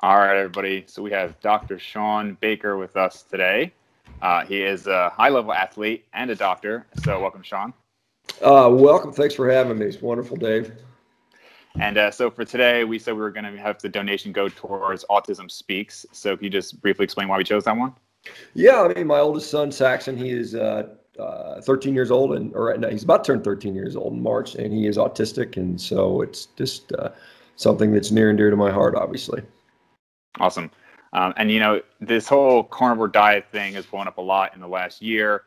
All right, everybody. So we have Dr. Shawn Baker with us today. He is a high-level athlete and a doctor. So welcome, Shawn. Welcome. Thanks for having me. It's wonderful, Dave. And so for today, we said we were going to have the donation go towards Autism Speaks. So can you just briefly explain why we chose that one? Yeah, I mean, my oldest son, Saxon, he is 13 years old, and right now he's about to turn 13 years old in March, and he is autistic. And so it's just something that's near and dear to my heart, obviously. Awesome. And, you know, this whole carnivore diet thing has blown up a lot in the last year.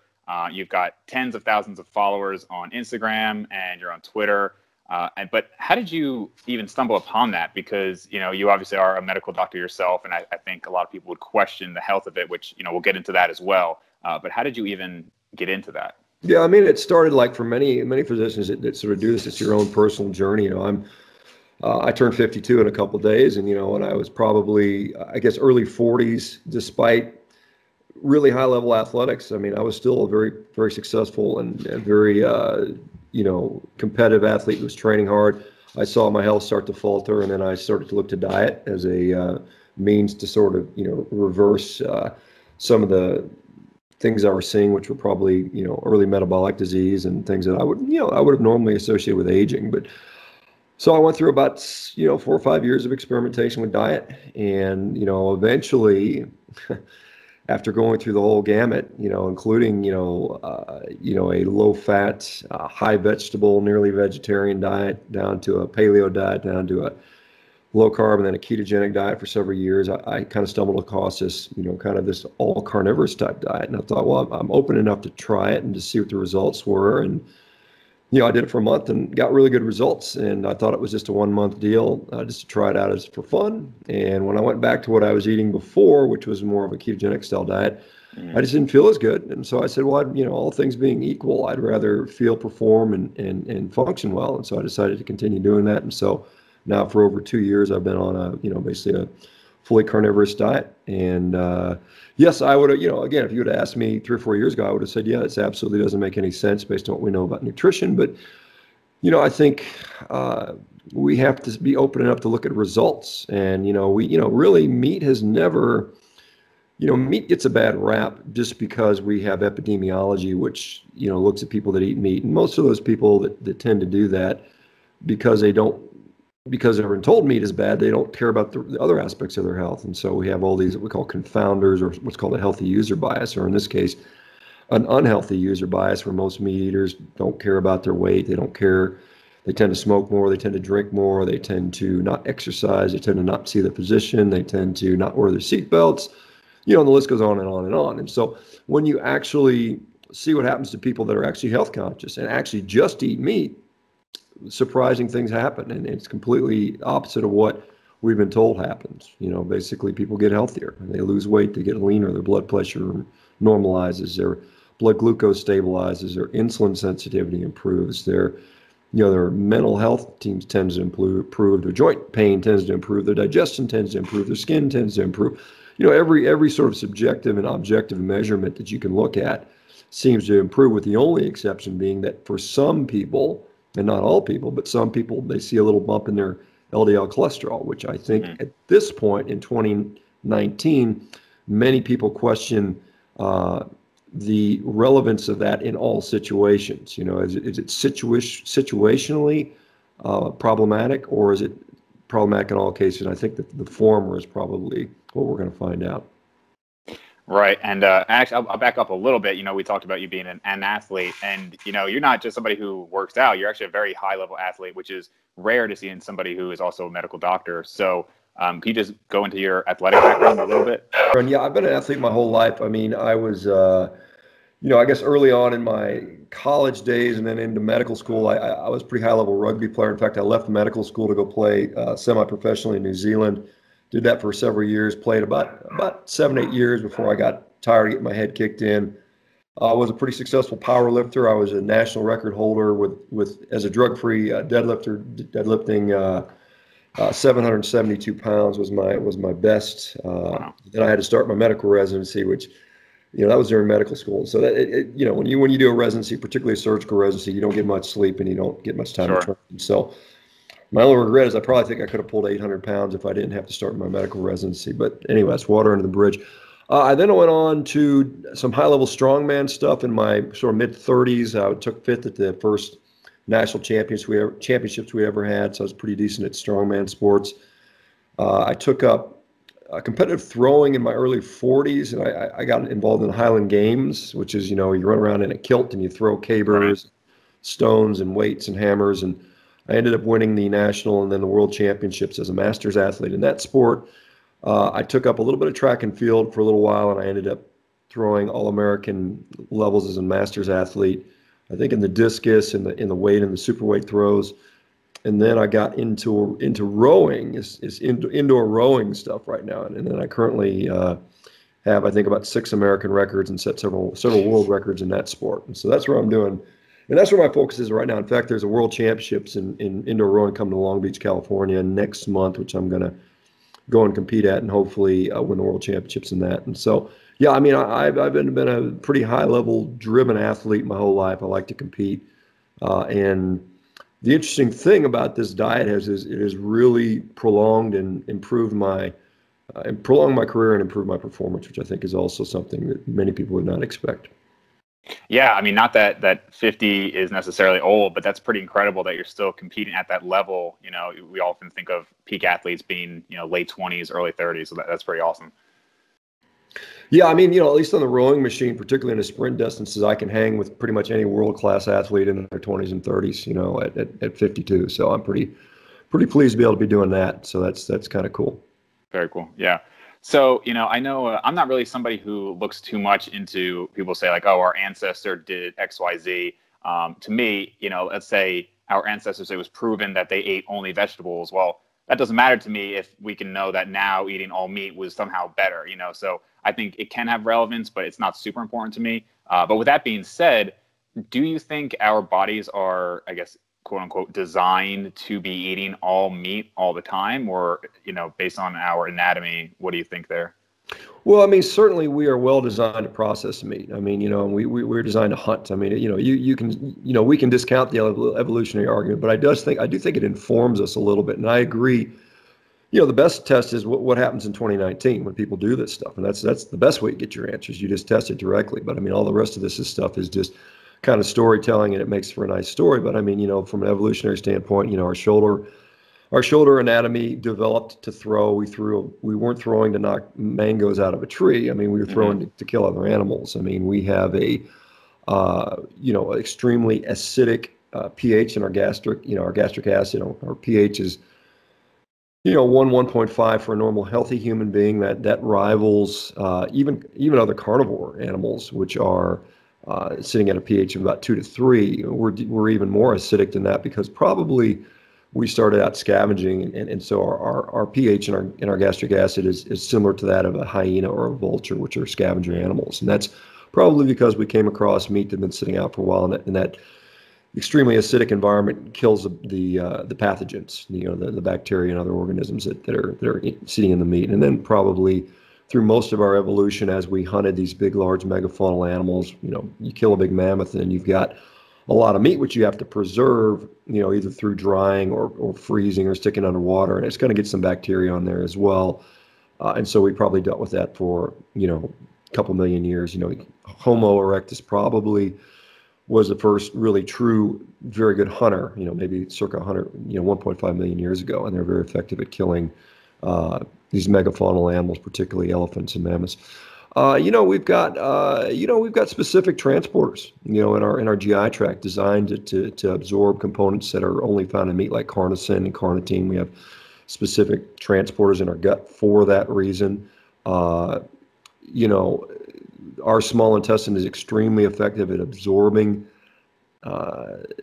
You've got tens of thousands of followers on Instagram and you're on Twitter. But how did you even stumble upon that? Because, you know, you obviously are a medical doctor yourself. And I think a lot of people would question the health of it, which, you know, we'll get into that as well. But how did you even get into that? Yeah, I mean, it started like for many physicians that sort of do this. It's your own personal journey. You know, I turned 52 in a couple of days, and, you know, when I was probably, I guess, early 40s, despite really high-level athletics, I mean, I was still a very, very successful and very, you know, competitive athlete who was training hard. I saw my health start to falter, and then I started to look to diet as a means to sort of, you know, reverse some of the things I was seeing, which were probably, you know, early metabolic disease and things that I would have normally associated with aging, but. So I went through about, you know, 4 or 5 years of experimentation with diet, and, you know, eventually, after going through the whole gamut, you know, including, you know, a low-fat, high vegetable, nearly vegetarian diet, down to a paleo diet, down to a low-carb, and then a ketogenic diet for several years, I kind of stumbled across this, you know, kind of this all-carnivorous type diet, and I thought, well, I'm open enough to try it and to see what the results were, and. You know, I did it for a month and got really good results, and I thought it was just a one-month deal just to try it out as for fun. And when I went back to what I was eating before, which was more of a ketogenic style diet, I just didn't feel as good. And so I said, well, you know, all things being equal, I'd rather feel, perform, and function well. And so I decided to continue doing that. And so now for over 2 years, I've been on a, you know, basically a fully carnivorous diet. And yes, I would have, you know, again, if you would have asked me 3 or 4 years ago, I would have said, yeah, this absolutely doesn't make any sense based on what we know about nutrition. But, you know, I think we have to be open enough to look at results. And, you know, we, you know, really meat has never, you know, meat gets a bad rap just because we have epidemiology, which, you know, looks at people that eat meat. And most of those people that tend to do that because everyone told meat is bad, they don't care about the other aspects of their health. And so we have all these what we call confounders, or what's called a healthy user bias, or in this case, an unhealthy user bias, where most meat eaters don't care about their weight. They don't care. They tend to smoke more. They tend to drink more. They tend to not exercise. They tend to not see the physician. They tend to not wear their seatbelts. You know, and the list goes on and on and on. And so when you actually see what happens to people that are actually health conscious and actually just eat meat, surprising things happen, and it's completely opposite of what we've been told happens. You know, basically people get healthier and they lose weight, they get leaner, their blood pressure normalizes, their blood glucose stabilizes, their insulin sensitivity improves, their, you know, their mental health tends to improve, their joint pain tends to improve, their digestion tends to improve, their skin tends to improve. You know, every sort of subjective and objective measurement that you can look at seems to improve, with the only exception being that for some people, and not all people, but some people, they see a little bump in their LDL cholesterol, which I think at this point in 2019, many people question the relevance of that in all situations. You know, is it situationally problematic, or is it problematic in all cases? And I think that the former is probably what we're going to find out. Right. And actually, I'll back up a little bit. You know, we talked about you being an athlete, and, you know, you're not just somebody who works out. You're actually a very high level athlete, which is rare to see in somebody who is also a medical doctor. So can you just go into your athletic background a little bit? Yeah, I've been an athlete my whole life. I mean, I was, you know, I guess early on in my college days and then into medical school, I was a pretty high level rugby player. In fact, I left medical school to go play semi-professionally in New Zealand. Did that for several years, played about 7 or 8 years before I got tired of getting my head kicked in. I was a pretty successful power lifter. I was a national record holder with as a drug-free deadlifter, deadlifting 772 pounds was my best. Then I had to start my medical residency, which, you know, that was during medical school. So that you know, when you do a residency, particularly a surgical residency, you don't get much sleep and you don't get much time to train. So My only regret is I probably think I could have pulled 800 pounds if I didn't have to start my medical residency. But anyway, that's water under the bridge. I then went on to some high-level strongman stuff in my sort of mid-30s. I took fifth at the first national championships we ever had, so I was pretty decent at strongman sports. I took up competitive throwing in my early 40s, and I got involved in Highland Games, which is, you know, you run around in a kilt and you throw cabers, stones, and weights and hammers. And I ended up winning the national and then the world championships as a master's athlete in that sport. I took up a little bit of track and field for a little while, and I ended up throwing all-American levels as a master's athlete, I think in the discus, in the weight and the superweight throws. And then I got into rowing, indoor rowing stuff right now. And then I currently have, I think, about 6 American records and set several world records in that sport. And so that's where I'm doing. And that's where my focus is right now. In fact, there's a world championships in indoor rowing coming to Long Beach, California next month, which I'm going to go and compete at and hopefully win the world championships in that. And so, yeah, I mean, I've been a pretty high-level driven athlete my whole life. I like to compete. And the interesting thing about this diet is it has really prolonged and improved my career and improved my performance, which I think is also something that many people would not expect. Yeah, I mean, not that 50 is necessarily old, but that's pretty incredible that you're still competing at that level. You know, we often think of peak athletes being, you know, late 20s, early 30s. So that's pretty awesome. Yeah, I mean, you know, at least on the rowing machine, particularly in the sprint distances, I can hang with pretty much any world-class athlete in their 20s and 30s, you know, at 52. So I'm pretty pleased to be able to be doing that. So that's kind of cool. Very cool. Yeah. So, you know, I know I'm not really somebody who looks too much into people say like, oh, our ancestor did X, Y, Z. To me, you know, let's say our ancestors, it was proven that they ate only vegetables. Well, that doesn't matter to me if we can know that now eating all meat was somehow better, you know. So I think it can have relevance, but it's not super important to me. But with that being said, do you think our bodies are, I guess, quote unquote, designed to be eating all meat all the time? Or, you know, based on our anatomy, what do you think there? Well, I mean, certainly we are well designed to process meat. I mean, you know, we're designed to hunt. I mean, you know, we can discount the evolutionary argument, but I do think it informs us a little bit. And I agree, you know, the best test is what happens in 2019 when people do this stuff. And that's the best way to get your answers. You just test it directly. But I mean, all the rest of this stuff is just kind of storytelling, and it makes for a nice story. But I mean, you know, from an evolutionary standpoint, you know, our shoulder anatomy developed to throw. We weren't throwing to knock mangoes out of a tree. I mean, we were throwing to kill other animals. I mean, we have a, you know, extremely acidic pH in our gastric, you know, our gastric acid. You know, our pH is, you know, 1.5 for a normal healthy human being. That rivals even other carnivore animals, which are sitting at a pH of about 2 to 3, we're even more acidic than that because probably we started out scavenging, and so our pH in our gastric acid is similar to that of a hyena or a vulture, which are scavenger animals, and that's probably because we came across meat that had been sitting out for a while, and that extremely acidic environment kills the pathogens, you know, the bacteria and other organisms that are sitting in the meat, and then probably through most of our evolution, as we hunted these big, large megafaunal animals, you know, you kill a big mammoth and you've got a lot of meat, which you have to preserve, you know, either through drying or freezing or sticking underwater. And it's going to get some bacteria on there as well. And so we probably dealt with that for, you know, a couple million years. You know, Homo erectus probably was the first really true, very good hunter, you know, maybe circa 100, you know, 1.5 million years ago. And they're very effective at killing these megafaunal animals, particularly elephants and mammoths. We've got specific transporters, you know, in our GI tract designed to absorb components that are only found in meat, like carnosine and carnitine. We have specific transporters in our gut for that reason. You know, our small intestine is extremely effective at absorbing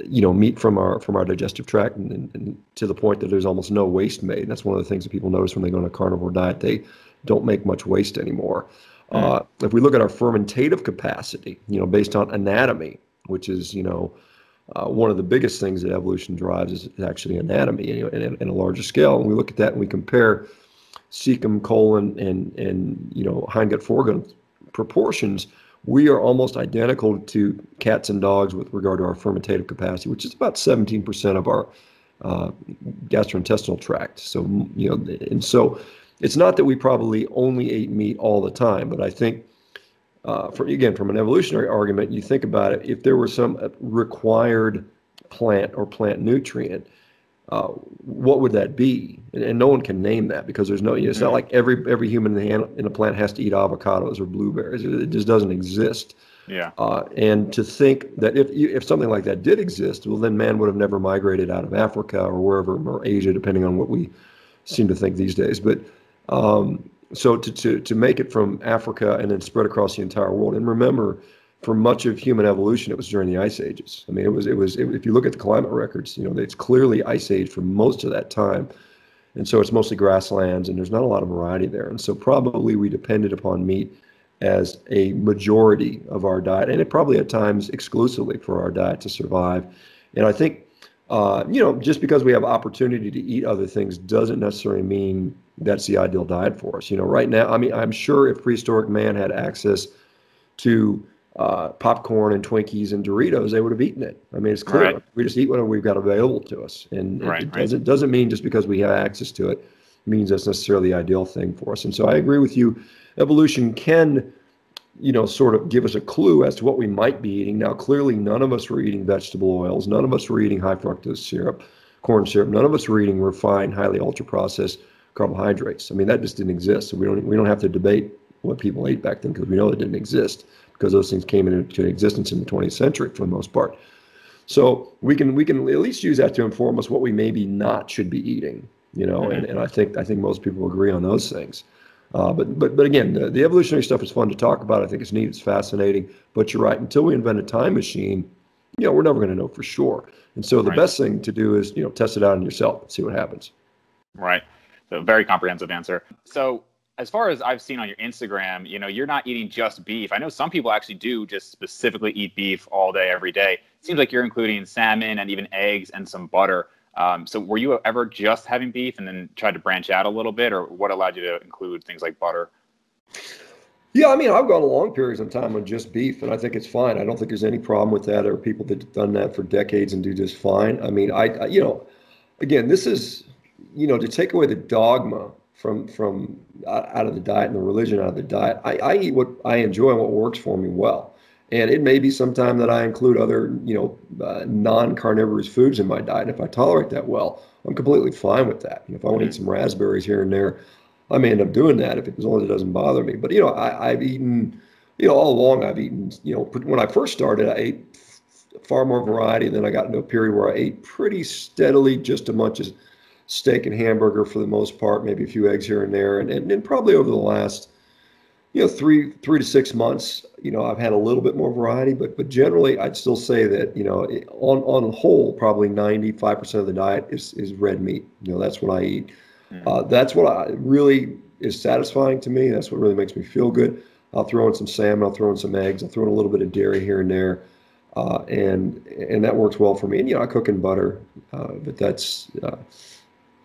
you know, meat from our digestive tract, and to the point that there's almost no waste made. And that's one of the things that people notice when they go on a carnivore diet. They don't make much waste anymore. If we look at our fermentative capacity, you know, based on anatomy, which is, you know, one of the biggest things that evolution drives is actually anatomy, you know, in a larger scale. And we look at that and we compare cecum, colon, and you know, hindgut, foregut proportions. We are almost identical to cats and dogs with regard to our fermentative capacity, which is about 17% of our gastrointestinal tract. So, you know, and so it's not that we probably only ate meat all the time, but I think, from an evolutionary argument, you think about it, if there were some required plant or plant nutrient, what would that be? And no one can name that, because there's no, you know, it's not like every human in the planet has to eat avocados or blueberries. It just doesn't exist. Yeah. And to think that if something like that did exist, well, then man would have never migrated out of Africa or wherever, or Asia, depending on what we seem to think these days. But so to make it from Africa and then spread across the entire world. And remember, for much of human evolution, it was during the ice ages. I mean, it was, if you look at the climate records, you know, it's clearly ice age for most of that time. And so it's mostly grasslands, and there's not a lot of variety there. And so probably we depended upon meat as a majority of our diet, and it probably at times exclusively for our diet to survive. And I think, you know, just because we have opportunity to eat other things doesn't necessarily mean that's the ideal diet for us. You know, right now, I mean, I'm sure if prehistoric man had access to popcorn and Twinkies and Doritos, they would have eaten it. I mean, it's clear. Right. We just eat whatever we've got available to us. And it doesn't mean just because we have access to it means that's necessarily the ideal thing for us. And so I agree with you. Evolution can, you know, sort of give us a clue as to what we might be eating. Now, clearly, none of us were eating vegetable oils. None of us were eating high fructose syrup, corn syrup. None of us were eating refined, highly ultra-processed carbohydrates. I mean, that just didn't exist. So we don't have to debate what people ate back then, because we know it didn't exist, because those things came into existence in the 20th century for the most part. So we can at least use that to inform us what we maybe not should be eating, you know, and I think most people agree on those things. But again, the evolutionary stuff is fun to talk about. I think it's neat, it's fascinating, but you're right, until we invent a time machine, you know, we're never going to know for sure. And so the best thing to do is, you know, test it out on yourself and see what happens. Right. So very comprehensive answer. So as far as I've seen on your Instagram, you know, you're not eating just beef. I know some people actually do just specifically eat beef all day, every day. It seems like you're including salmon and even eggs and some butter. So were you ever just having beef and then tried to branch out a little bit, or what allowed you to include things like butter? Yeah, I mean, I've gone long periods of time on just beef, and I think it's fine. I don't think there's any problem with that. There are people that have done that for decades and do just fine. I mean, I you know, again, this is, you know, to take away the dogma from out of the diet and the religion out of the diet. I eat what I enjoy and what works for me well. And it may be sometime that I include other, you know, non-carnivorous foods in my diet. And if I tolerate that well, I'm completely fine with that. And if I want to eat some raspberries here and there, I may end up doing that as long as it doesn't bother me. But, you know, I've eaten, you know, all along I've eaten, you know, when I first started, I ate far more variety. And then I got into a period where I ate pretty steadily just as much as steak and hamburger for the most part, maybe a few eggs here and there. And probably over the last, you know, three to 6 months, you know, I've had a little bit more variety, but generally I'd still say that, you know, on the whole, probably 95% of the diet is red meat. You know, that's what I eat. That's what really is satisfying to me. That's what really makes me feel good. I'll throw in some salmon, I'll throw in some eggs, I'll throw in a little bit of dairy here and there. And that works well for me. And, you know, I cook in butter, but that's,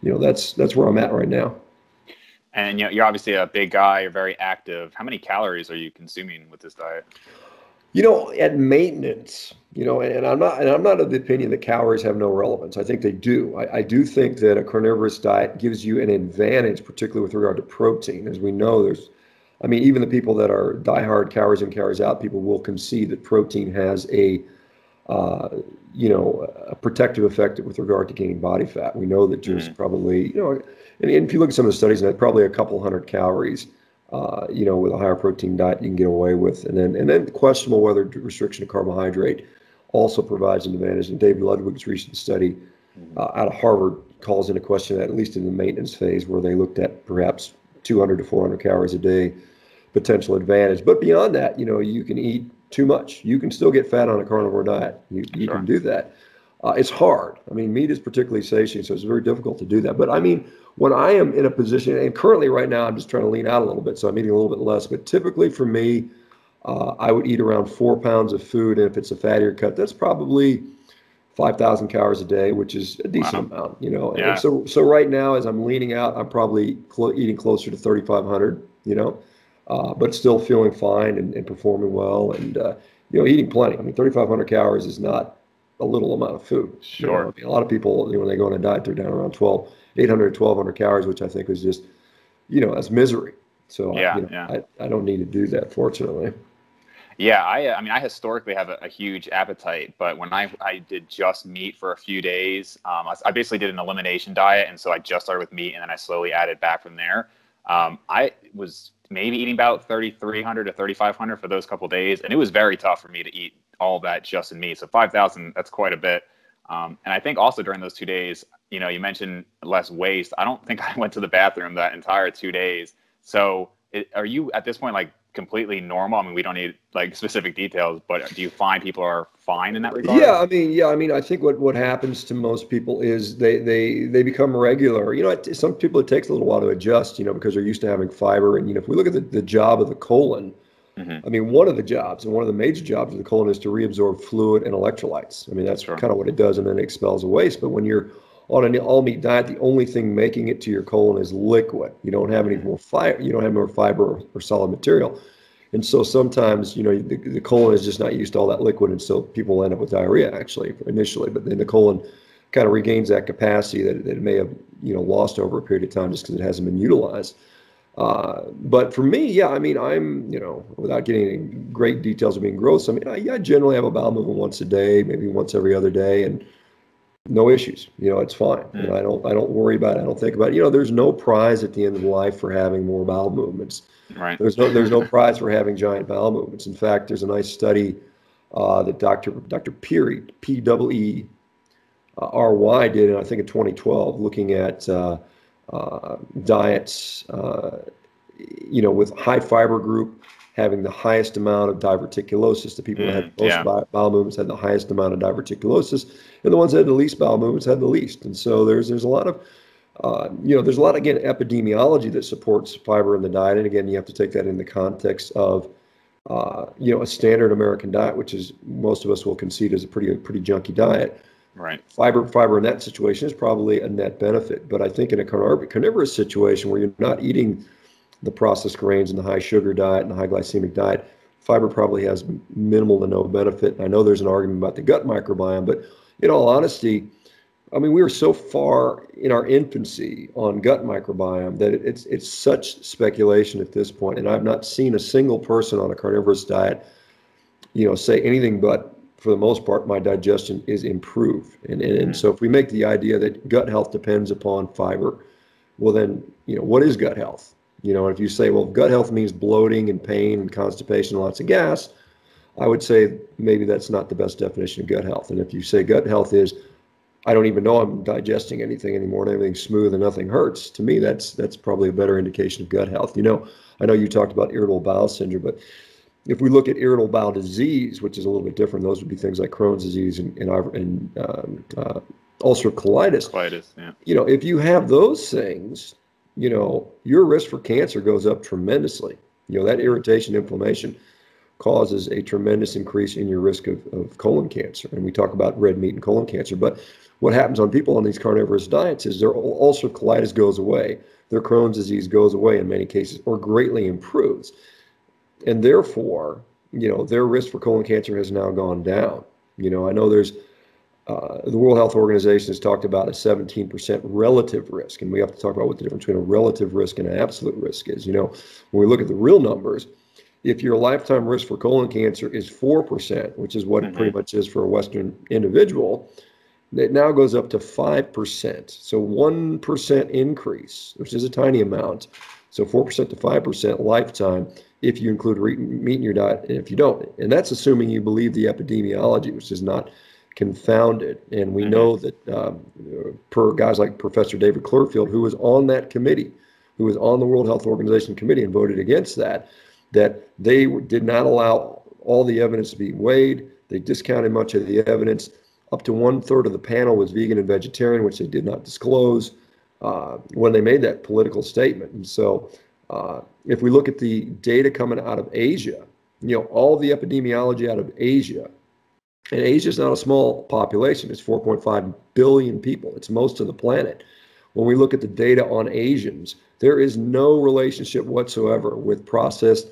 you know, that's where I'm at right now. And you know, you're obviously a big guy, you're very active. How many calories are you consuming with this diet? You know, at maintenance, you know, and I'm not of the opinion that calories have no relevance. I think they do. I do think that a carnivorous diet gives you an advantage, particularly with regard to protein. As we know, there's, I mean, even the people that are diehard calories in, calories out people will concede that protein has a you know, a protective effect with regard to gaining body fat. We know that there's probably, you know, and if you look at some of the studies, that probably a couple hundred calories, you know, with a higher protein diet you can get away with. And then questionable whether restriction of carbohydrate also provides an advantage. And David Ludwig's recent study out of Harvard calls into question that, at least in the maintenance phase, where they looked at perhaps 200 to 400 calories a day potential advantage. But beyond that, you know, you can eat too much. You can still get fat on a carnivore diet. You can do that. It's hard. I mean, meat is particularly satiating, so it's very difficult to do that. But I mean, when I am in a position, and currently right now, I'm just trying to lean out a little bit, so I'm eating a little bit less. But typically for me, I would eat around 4 pounds of food. And if it's a fattier cut, that's probably 5,000 calories a day, which is a decent amount, you know. Yeah. And so right now, as I'm leaning out, I'm probably eating closer to 3,500, you know. But still feeling fine and performing well and, you know, eating plenty. I mean, 3,500 calories is not a little amount of food. Sure. You know, I mean, a lot of people, when they go on a diet, they're down around 1,200 calories, which I think is just, you know, that's misery. So yeah, I don't need to do that, fortunately. Yeah, I mean, I historically have a huge appetite, but when I did just meat for a few days, I basically did an elimination diet, and so I just started with meat, and then I slowly added back from there. I was maybe eating about 3,300 to 3,500 for those couple days, and it was very tough for me to eat all that just in meat. So 5,000, that's quite a bit. And I think also during those 2 days, you know, you mentioned less waste. I don't think I went to the bathroom that entire 2 days. So are you at this point, like, completely normal? I mean, we don't need like specific details, but do you find people are fine in that regard? Yeah, I mean, I think what happens to most people is they become regular. You know, some people it takes a little while to adjust, you know, because they're used to having fiber. And, you know, if we look at the job of the colon, I mean, one of the jobs and one of the major jobs of the colon is to reabsorb fluid and electrolytes. I mean, that's kind of what it does, and then it expels the waste. But when you're on an all-meat diet, the only thing making it to your colon is liquid. You don't have any more fiber. You don't have more fiber or solid material, and so sometimes, you know, the colon is just not used to all that liquid, and so people end up with diarrhea actually initially. But then the colon kind of regains that capacity that it may have, you know, lost over a period of time just because it hasn't been utilized. But for me, yeah, I mean, I'm, you know, without getting any great details of being gross, I mean, I generally have a bowel movement once a day, maybe once every other day, and no issues. You know, it's fine. You know, I don't worry about it. I don't think about it. You know, there's no prize at the end of life for having more bowel movements. Right. There's no prize for having giant bowel movements. In fact, there's a nice study that Dr. Peary, P-E-E-R-Y, did, and I think in 2012, looking at diets, you know, with high fiber group having the highest amount of diverticulosis. The people that had the most bowel movements had the highest amount of diverticulosis, and the ones that had the least bowel movements had the least. And so there's a lot of, you know, there's a lot, again, epidemiology that supports fiber in the diet. And again, you have to take that in the context of, you know, a standard American diet, which is most of us will concede is a pretty junky diet. Right. Fiber in that situation is probably a net benefit. But I think in a carnivorous situation where you're not eating the processed grains and the high sugar diet and the high glycemic diet, fiber probably has minimal to no benefit. And I know there's an argument about the gut microbiome, but in all honesty, I mean, we were so far in our infancy on gut microbiome that it's such speculation at this point. And I've not seen a single person on a carnivorous diet, you know, say anything but, for the most part, my digestion is improved. And so if we make the idea that gut health depends upon fiber, well then, you know, what is gut health? You know, if you say, well, gut health means bloating and pain and constipation and lots of gas, I would say maybe that's not the best definition of gut health. And if you say gut health is, I don't even know I'm digesting anything anymore and everything's smooth and nothing hurts, to me, that's probably a better indication of gut health. You know, I know you talked about irritable bowel syndrome, but if we look at irritable bowel disease, which is a little bit different, those would be things like Crohn's disease and ulcerative colitis. Yeah. You know, if you have those things, you know, your risk for cancer goes up tremendously. You know, that irritation, inflammation causes a tremendous increase in your risk of colon cancer. And we talk about red meat and colon cancer. But what happens on people on these carnivorous diets is their ulcerative colitis goes away. Their Crohn's disease goes away in many cases or greatly improves. And therefore, you know, their risk for colon cancer has now gone down. You know, I know there's the World Health Organization has talked about a 17% relative risk, and we have to talk about what the difference between a relative risk and an absolute risk is. You know, when we look at the real numbers, if your lifetime risk for colon cancer is 4%, which is what it pretty much is for a Western individual, it now goes up to 5%. So 1% increase, which is a tiny amount. So 4% to 5% lifetime if you include meat in your diet, and if you don't. And that's assuming you believe the epidemiology, which is not confounded. And we know that per guys like Professor David Clearfield, who was on that committee, who was on the World Health Organization committee and voted against that they did not allow all the evidence to be weighed. They discounted much of the evidence. Up to 1/3 of the panel was vegan and vegetarian, which they did not disclose when they made that political statement. And so if we look at the data coming out of Asia, you know, all the epidemiology out of Asia, and Asia is not a small population. It's 4.5 billion people. It's most of the planet. When we look at the data on Asians, there is no relationship whatsoever with processed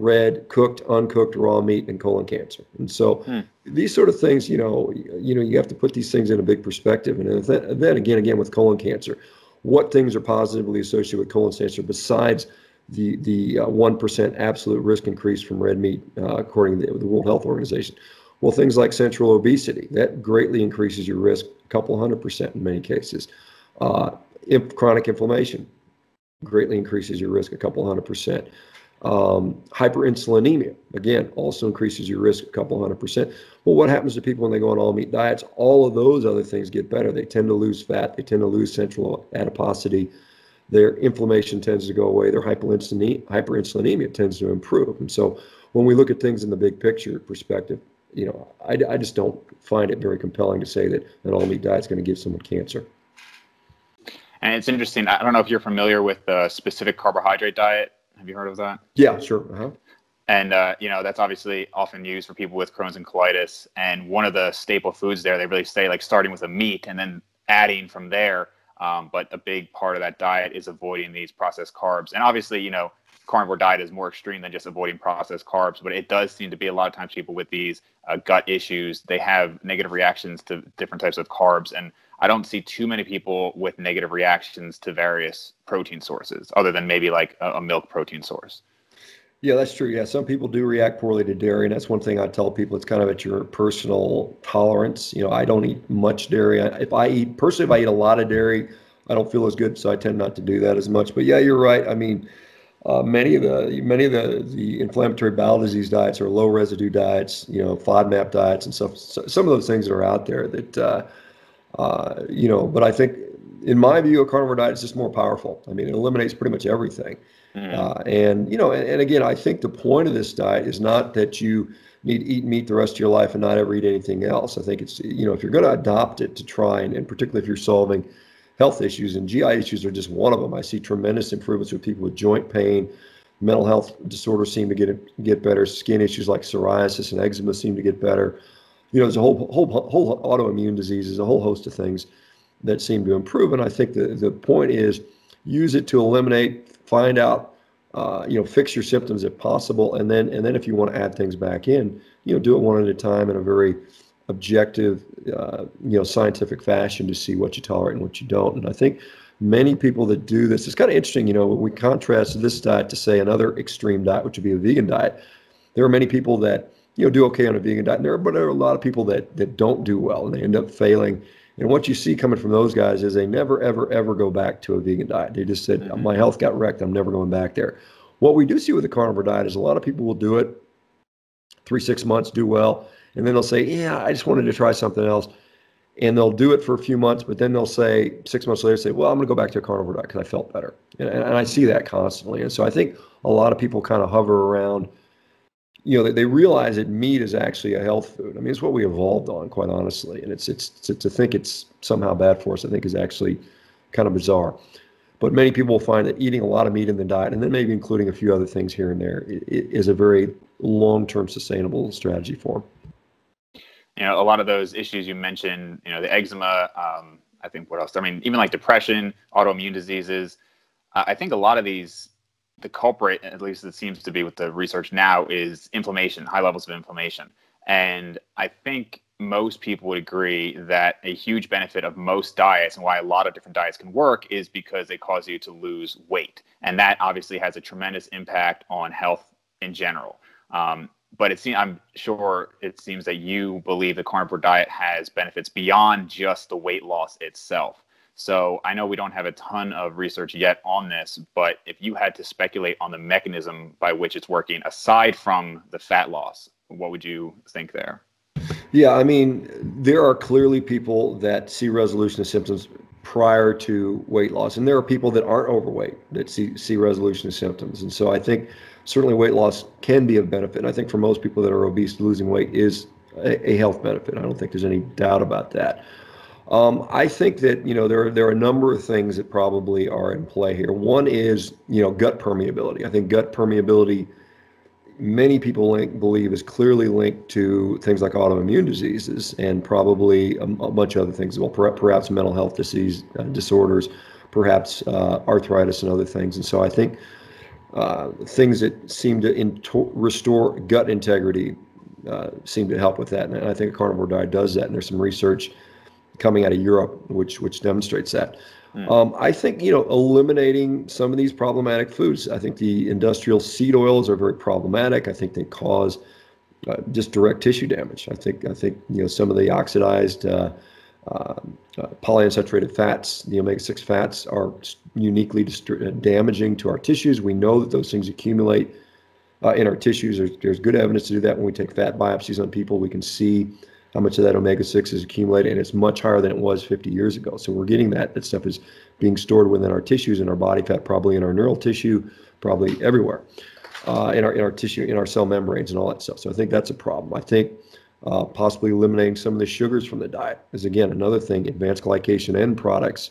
red, cooked, uncooked, raw meat, and colon cancer. And so these sort of things, you know, you have to put these things in a big perspective. And then again, with colon cancer, what things are positively associated with colon cancer besides the 1% absolute risk increase from red meat, according to the World Health Organization? Well, things like central obesity, that greatly increases your risk a couple 100% in many cases. Chronic inflammation greatly increases your risk a couple 100%. Hyperinsulinemia, again, also increases your risk a couple 100%. Well, what happens to people when they go on all meat diets? All of those other things get better. They tend to lose fat. They tend to lose central adiposity. Their inflammation tends to go away. Their hyperinsulinemia tends to improve. And so when we look at things in the big picture perspective, you know, I just don't find it very compelling to say that an all meat diet is going to give someone cancer. And it's interesting. I don't know if you're familiar with the specific carbohydrate diet. Have you heard of that? Yeah, sure. And, you know, that's obviously often used for people with Crohn's and colitis. And one of the staple foods there, they really say, like, starting with a meat and then adding from there. But a big part of that diet is avoiding these processed carbs. And obviously, you know, carnivore diet is more extreme than just avoiding processed carbs, but it does seem to be a lot of times people with these gut issues, they have negative reactions to different types of carbs. And I don't see too many people with negative reactions to various protein sources other than maybe like a milk protein source. Yeah, that's true. Yeah, some people do react poorly to dairy, and that's one thing I tell people. It's kind of at your personal tolerance. You know, I don't eat much dairy. If I eat a lot of dairy, I don't feel as good, so I tend not to do that as much. But yeah, you're right. I mean, many of the inflammatory bowel disease diets or low residue diets, you know, FODMAP diets and stuff. So, some of those things that are out there that you know, but I think, in my view, a carnivore diet is just more powerful. I mean, it eliminates pretty much everything. And, you know, and again, I think the point of this diet is not that you need to eat meat the rest of your life and not ever eat anything else. I think it's, you know, if you're going to adopt it to try, and particularly if you're solving health issues, and GI issues are just one of them. I see tremendous improvements with people with joint pain. Mental health disorders seem to get better. Skin issues like psoriasis and eczema seem to get better. You know, there's a whole autoimmune diseases, a whole host of things that seem to improve. And I think the point is, use it to eliminate, find out, you know, fix your symptoms if possible. And then if you want to add things back in, you know, do it one at a time in a very objective, you know, scientific fashion to see what you tolerate and what you don't. And I think many people that do this, it's kind of interesting, you know, when we contrast this diet to, say, another extreme diet, which would be a vegan diet. There are many people that, you know, do okay on a vegan diet, but there are a lot of people that don't do well and they end up failing. And what you see coming from those guys is they never, ever, ever go back to a vegan diet. They just said, my health got wrecked. I'm never going back there. What we do see with the carnivore diet is a lot of people will do it 3-6 months, do well. And then they'll say, yeah, I just wanted to try something else. And they'll do it for a few months, but then they'll say 6 months later, say, well, I'm going to go back to a carnivore diet because I felt better. And I see that constantly. And so I think a lot of people kind of hover around, you know, they realize that meat is actually a health food. I mean, it's what we evolved on, quite honestly. And it's to think it's somehow bad for us, I think, is actually kind of bizarre. But many people will find that eating a lot of meat in the diet, and then maybe including a few other things here and there, is a very long-term sustainable strategy for them. You know, a lot of those issues you mentioned, you know, the eczema, I think, what else? I mean, even like depression, autoimmune diseases. I think a lot of these, the culprit, at least it seems to be with the research now, is inflammation, high levels of inflammation. And I think most people would agree that a huge benefit of most diets, and why a lot of different diets can work, is because they cause you to lose weight. And that obviously has a tremendous impact on health in general. But I'm sure it seems that you believe the carnivore diet has benefits beyond just the weight loss itself. So I know we don't have a ton of research yet on this, but if you had to speculate on the mechanism by which it's working, aside from the fat loss, what would you think there? Yeah, I mean, there are clearly people that see resolution of symptoms prior to weight loss. And there are people that aren't overweight that see resolution of symptoms. And so I think certainly weight loss can be of benefit. And I think for most people that are obese, losing weight is a health benefit. I don't think there's any doubt about that. I think that, you know, there are a number of things that probably are in play here. One is, you know, gut permeability. I think gut permeability, many people believe, is clearly linked to things like autoimmune diseases and probably a bunch of other things. Well, perhaps mental health disorders, perhaps arthritis and other things. And so I think things that seem to restore gut integrity seem to help with that. And I think a carnivore diet does that. And there's some research coming out of Europe which demonstrates that. Mm. I think, you know, eliminating some of these problematic foods. I think the industrial seed oils are very problematic. I think they cause just direct tissue damage. I think you know, some of the oxidized polyunsaturated fats, the omega-6 fats, are uniquely damaging to our tissues. We know that those things accumulate in our tissues. There's good evidence to do that. When we take fat biopsies on people, we can see how much of that omega-6 is accumulated, and it's much higher than it was 50 years ago. So we're getting that. That stuff is being stored within our tissues, in our body fat, probably in our neural tissue, probably everywhere, in our tissue, in our cell membranes and all that stuff. So I think that's a problem. I think possibly eliminating some of the sugars from the diet is, again, another thing. Advanced glycation end products,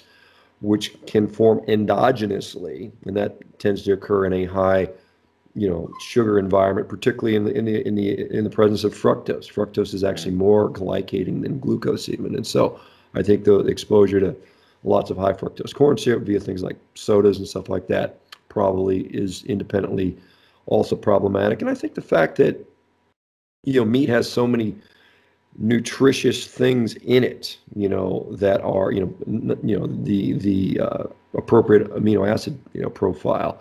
which can form endogenously, and that tends to occur in a high, you know, sugar environment, particularly in the presence of fructose. Fructose is actually more glycating than glucose even, and so I think the exposure to lots of high fructose corn syrup via things like sodas and stuff like that probably is independently also problematic. And I think the fact that, you know, meat has so many nutritious things in it, you know, that are, you know the appropriate amino acid, you know, profile.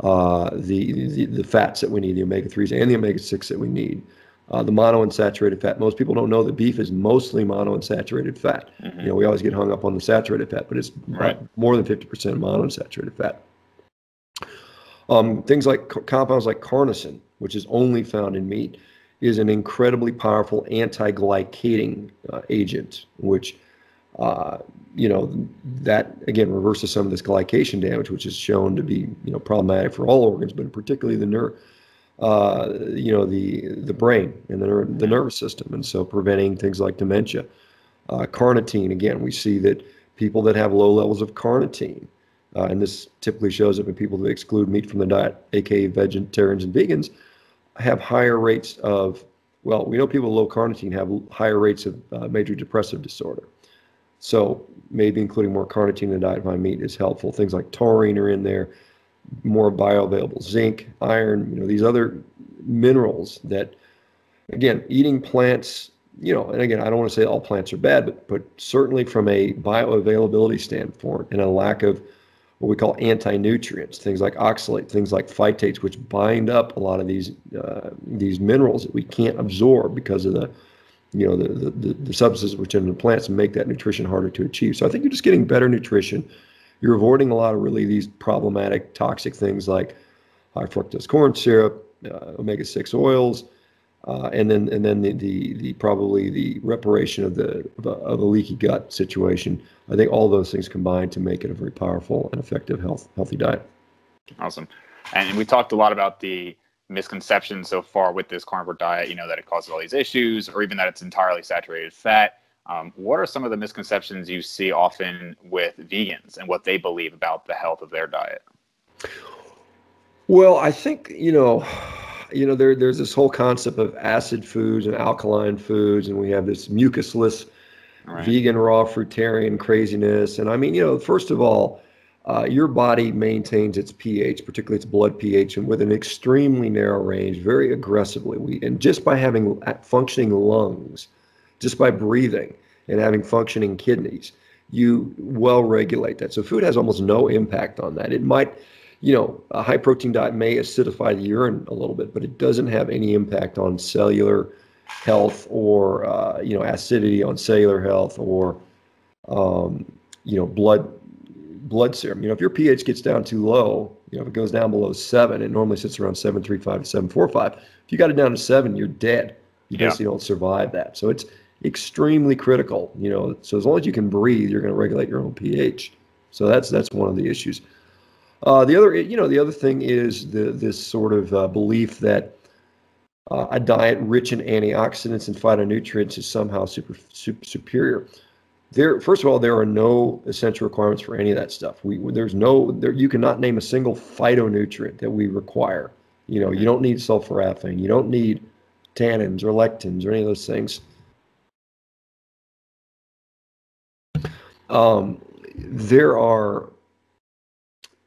The fats that we need, the omega-3s and the omega-6 that we need, the monounsaturated fat. Most people don't know that beef is mostly monounsaturated fat. Mm-hmm. You know, we always get hung up on the saturated fat, but it's more than 50% monounsaturated fat. Things like compounds like carnosine, which is only found in meat, is an incredibly powerful anti-glycating agent, which you know, that again reverses some of this glycation damage, which is shown to be, you know, problematic for all organs, but particularly the you know, the brain and the nervous system, and so preventing things like dementia. Carnitine, again, we see that people that have low levels of carnitine, and this typically shows up in people that exclude meat from the diet, aka vegetarians and vegans, have higher rates of, well, we know people with low carnitine have higher rates of major depressive disorder. So maybe including more carnitine in the diet by meat is helpful. Things like taurine are in there, more bioavailable zinc, iron, you know, these other minerals that, again, eating plants, you know, and again, I don't want to say all plants are bad, but certainly from a bioavailability standpoint and a lack of what we call anti-nutrients, things like oxalate, things like phytates, which bind up a lot of these minerals that we can't absorb because of the, you know, the substances which are in the plants, and make that nutrition harder to achieve. So I think you're just getting better nutrition. You're avoiding a lot of really these problematic, toxic things like high fructose corn syrup, omega-6 oils, and then the probably the reparation of a leaky gut situation. I think all those things combine to make it a very powerful and effective healthy diet. Awesome. And we talked a lot about the misconception so far with this carnivore diet, you know, that it causes all these issues, or even that it's entirely saturated fat. What are some of the misconceptions you see often with vegans and what they believe about the health of their diet? Well, I think, you know, there's this whole concept of acid foods and alkaline foods, and we have this mucusless vegan raw fruitarian craziness. And I mean, you know, first of all, your body maintains its pH, particularly its blood pH, and with an extremely narrow range, very aggressively. And just by having functioning lungs, just by breathing and having functioning kidneys, you well regulate that. So food has almost no impact on that. It might, you know, a high protein diet may acidify the urine a little bit, but it doesn't have any impact on cellular health or, you know, acidity on cellular health or, you know, blood serum. You know, if your pH gets down too low, you know, if it goes down below 7, it normally sits around 7.35 to 7.45. If you got it down to 7, you're dead. You basically don't survive that. So it's extremely critical, you know. So as long as you can breathe, you're going to regulate your own pH. So that's one of the issues. The other thing is this sort of belief that a diet rich in antioxidants and phytonutrients is somehow superior. First of all, there are no essential requirements for any of that stuff. You cannot name a single phytonutrient that we require. You know, you don't need sulforaphane, you don't need tannins or lectins or any of those things. There are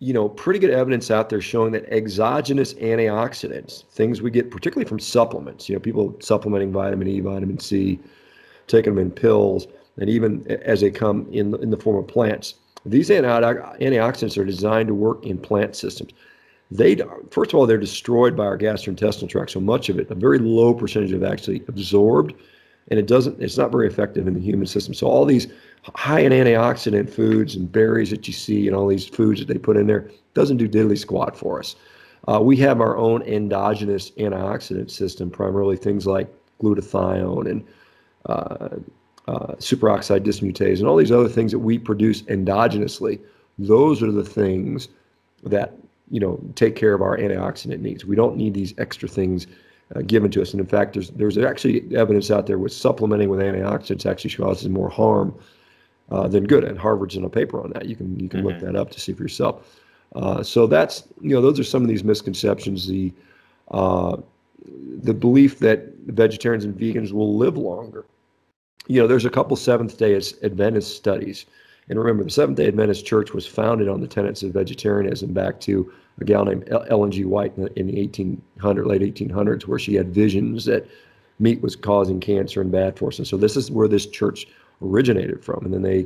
you know, pretty good evidence out there showing that exogenous antioxidants, things we get particularly from supplements, you know, people supplementing vitamin E, vitamin C, taking them in pills, and even as they come in the form of plants, these antioxidants are designed to work in plant systems. They, first of all, they're destroyed by our gastrointestinal tract, so much of it, a very low percentage of actually absorbed, and it doesn't, it's not very effective in the human system. So all these high in antioxidant foods and berries that you see and all these foods that they put in there doesn't do diddly squat for us. We have our own endogenous antioxidant system, primarily things like glutathione and superoxide dismutase and all these other things that we produce endogenously. Those are the things that, you know, take care of our antioxidant needs. We don't need these extra things given to us. And in fact, there's actually evidence out there with supplementing with antioxidants actually causes more harm than good. And Harvard's in a paper on that. You can look that up to see for yourself. So that's, you know, those are some of these misconceptions. The belief that vegetarians and vegans will live longer. You know, there's a couple Seventh-day Adventist studies. And remember, the Seventh-day Adventist Church was founded on the tenets of vegetarianism back to a gal named Ellen G. White in the late 1800s, where she had visions that meat was causing cancer and bad for us. And so this is where this church originated from. And then they,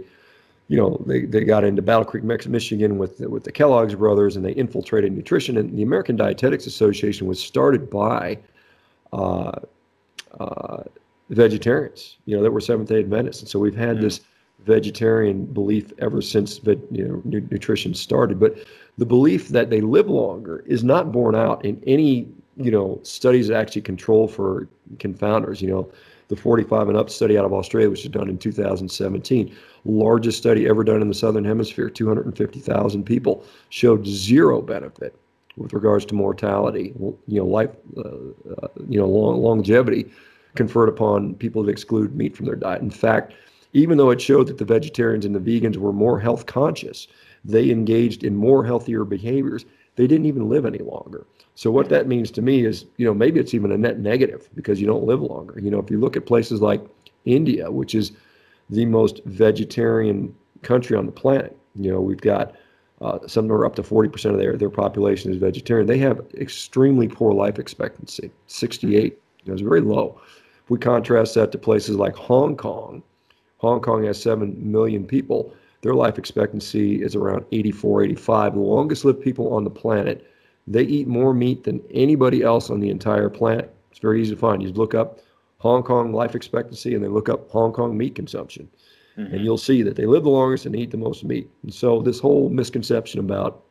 you know, they got into Battle Creek, Michigan with the Kellogg's brothers, and they infiltrated nutrition. And the American Dietetics Association was started by vegetarians, you know, that were Seventh-day Adventists. And so we've had this vegetarian belief ever since, you know, nutrition started. But the belief that they live longer is not borne out in any, you know, studies that actually control for confounders. You know, the 45 and up study out of Australia, which was done in 2017, largest study ever done in the Southern Hemisphere, 250,000 people, showed zero benefit with regards to mortality, you know, life, you know, longevity conferred upon people that exclude meat from their diet. In fact, even though it showed that the vegetarians and the vegans were more health conscious, they engaged in more healthier behaviors, they didn't even live any longer. So what that means to me is, you know, maybe it's even a net negative because you don't live longer. You know, if you look at places like India, which is the most vegetarian country on the planet, you know, we've got somewhere up to 40% of their population is vegetarian. They have extremely poor life expectancy, 68. You know, it's very low. If we contrast that to places like Hong Kong, Hong Kong has 7 million people. Their life expectancy is around 84, 85. The longest lived people on the planet. They eat more meat than anybody else on the entire planet. It's very easy to find. You look up Hong Kong life expectancy and then look up Hong Kong meat consumption. And you'll see that they live the longest and eat the most meat. And so this whole misconception about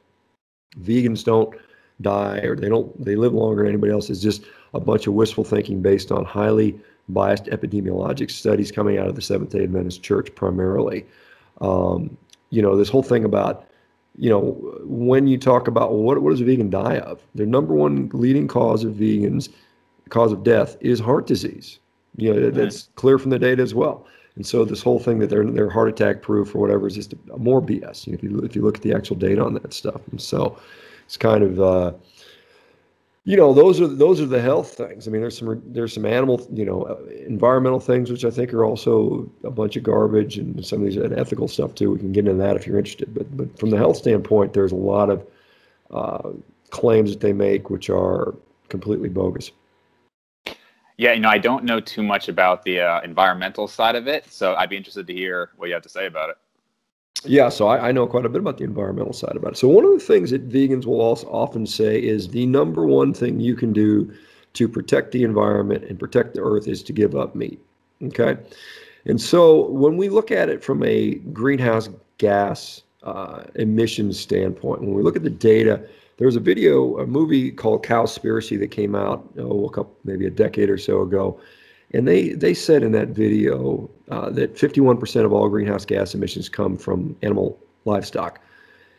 vegans don't die or they live longer than anybody else is just a bunch of wishful thinking based on highly biased epidemiologic studies coming out of the Seventh-day Adventist Church primarily. You know, this whole thing about, you know, when you talk about, well, what does a vegan die of? Their number one leading cause of vegans, cause of death, is heart disease. You know, that's clear from the data as well. And so this whole thing that they're heart attack proof or whatever is just more BS. You know, if you look at the actual data on that stuff. And so it's kind of, you know, those are the health things. I mean, there's some animal, you know, environmental things, which I think are also a bunch of garbage, and some of these ethical stuff too. We can get into that if you're interested. But from the health standpoint, there's a lot of claims that they make which are completely bogus. Yeah, you know, I don't know too much about the environmental side of it, so I'd be interested to hear what you have to say about it. Yeah, so I know quite a bit about the environmental side about it. So one of the things that vegans will also often say is the number one thing you can do to protect the environment and protect the earth is to give up meat, okay? And so when we look at it from a greenhouse gas emissions standpoint, when we look at the data, there was a movie called Cowspiracy that came out maybe a decade or so ago. And they said in that video that 51% of all greenhouse gas emissions come from animal livestock.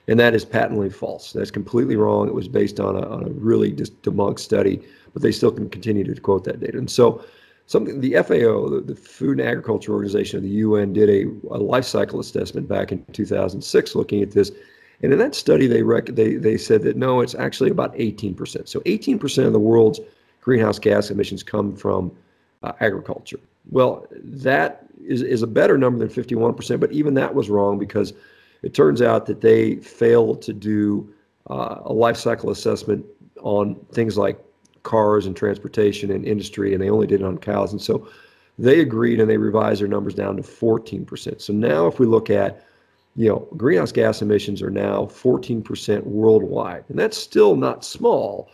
And that is patently false. That's completely wrong. It was based on a really just debunked study, but they still can continue to quote that data. And so the FAO, the Food and Agriculture Organization of the UN, did a life cycle assessment back in 2006 looking at this. And in that study, they said that, no, it's actually about 18%. So 18% of the world's greenhouse gas emissions come from agriculture. Well, that is a better number than 51%, but even that was wrong because It turns out that they failed to do a life cycle assessment on things like cars and transportation and industry, and they only did it on cows. And so they agreed and they revised their numbers down to 14%. So now if we look at, you know, greenhouse gas emissions are now 14% worldwide, and that's still not small,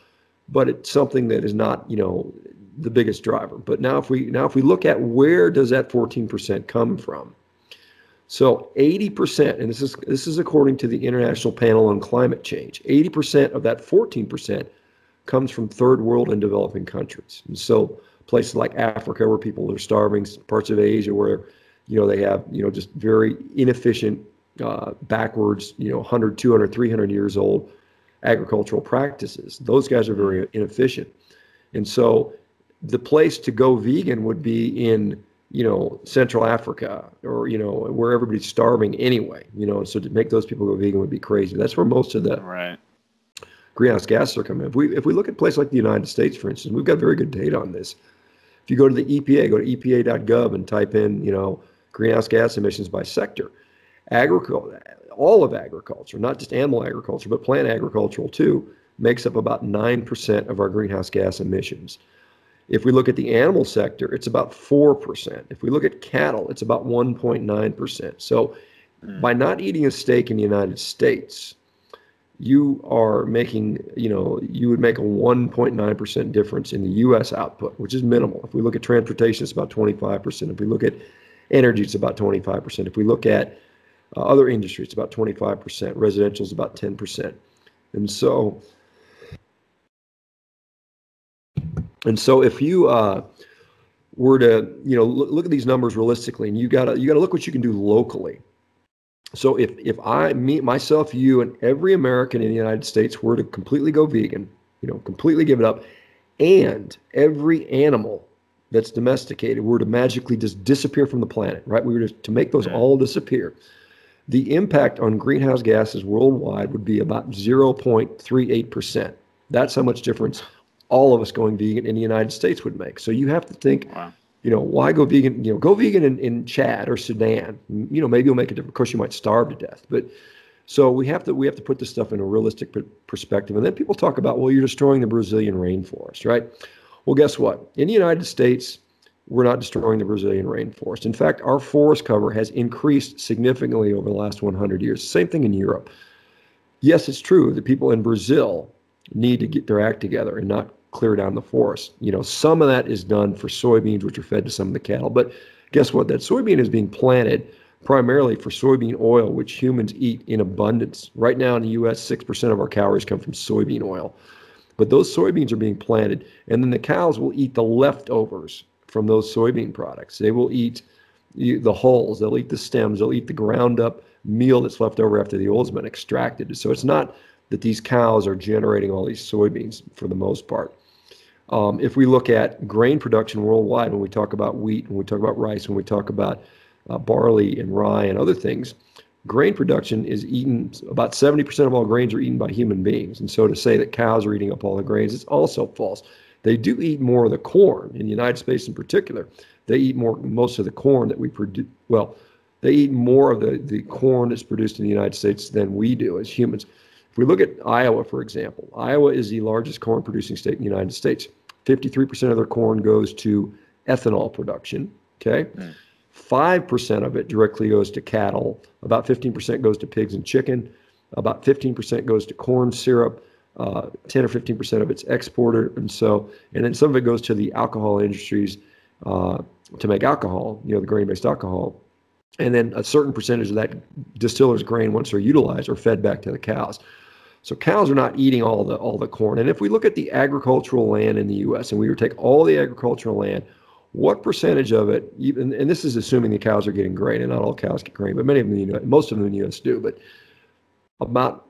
but it's something that is not, you know, the biggest driver. But now if we look at where does that 14% come from? So 80%, and this is according to the International panel on climate change, 80% of that 14% comes from third world and developing countries. And so places like Africa where people are starving, parts of Asia where, you know, they have, you know, just very inefficient, backwards, you know, 100, 200, 300 years old agricultural practices. Those guys are very inefficient. And so the place to go vegan would be in, you know, Central Africa or, you know, where everybody's starving anyway, you know, so to make those people go vegan would be crazy. That's where most of the right greenhouse gases are coming. If we look at places like the United States, for instance, we've got very good data on this. If you go to the EPA, go to EPA.gov and type in, you know, greenhouse gas emissions by sector. Agriculture, all of agriculture, not just animal agriculture, but plant agricultural too, makes up about 9% of our greenhouse gas emissions. If we look at the animal sector, it's about 4%. If we look at cattle, it's about 1.9%. So by not eating a steak in the United States, you are making, you know, you would make a 1.9% difference in the U.S. output, which is minimal. If we look at transportation, it's about 25%. If we look at energy, it's about 25%. If we look at other industries, it's about 25%. Residential is about 10%. And so if you were to, you know, look at these numbers realistically, and you gotta look what you can do locally. So if I, me, myself, you, and every American in the United States were to completely go vegan, you know, completely give it up, and every animal that's domesticated were to magically just disappear from the planet, right? We were to make those all disappear. The impact on greenhouse gases worldwide would be about 0.38%. That's how much difference all of us going vegan in the United States would make. So you have to think, wow, you know, why go vegan? You know, go vegan in Chad or Sudan. You know, maybe you'll make a difference. Of course, you might starve to death. But so we have to put this stuff in a realistic perspective. And then people talk about, well, you're destroying the Brazilian rainforest, right? Well, guess what? In the United States, we're not destroying the Brazilian rainforest. In fact, our forest cover has increased significantly over the last 100 years. Same thing in Europe. Yes, it's true that people in Brazil need to get their act together and not clear down the forest. You know, some of that is done for soybeans, which are fed to some of the cattle. But guess what? That soybean is being planted primarily for soybean oil, which humans eat in abundance. Right now in the U.S., 6% of our calories come from soybean oil. But those soybeans are being planted, and then the cows will eat the leftovers from those soybean products. They will eat the hulls, they'll eat the stems, they'll eat the ground up meal that's left over after the oil's been extracted. So it's not that these cows are generating all these soybeans for the most part. If we look at grain production worldwide, when we talk about wheat, when we talk about rice, when we talk about barley and rye and other things, grain production is eaten, about 70% of all grains are eaten by human beings. And so to say that cows are eating up all the grains is also false. They do eat more of the corn. In the United States in particular, they eat most of the corn that we produce. Well, they eat more of the corn that's produced in the United States than we do as humans. If we look at Iowa, for example, Iowa is the largest corn producing state in the United States. 53% of their corn goes to ethanol production, okay? 5% of it directly goes to cattle. About 15% goes to pigs and chicken. About 15% goes to corn syrup. 10 or 15% of it's exported. And then some of it goes to the alcohol industries to make alcohol, you know, the grain-based alcohol. And then a certain percentage of that distiller's grain, once they're utilized, are fed back to the cows. So cows are not eating all the corn. And if we look at the agricultural land in the U.S. and we were to take all the agricultural land, what percentage of it, even, and this is assuming the cows are getting grain, and not all cows get grain, but many of them, most of them in the U.S. do, but about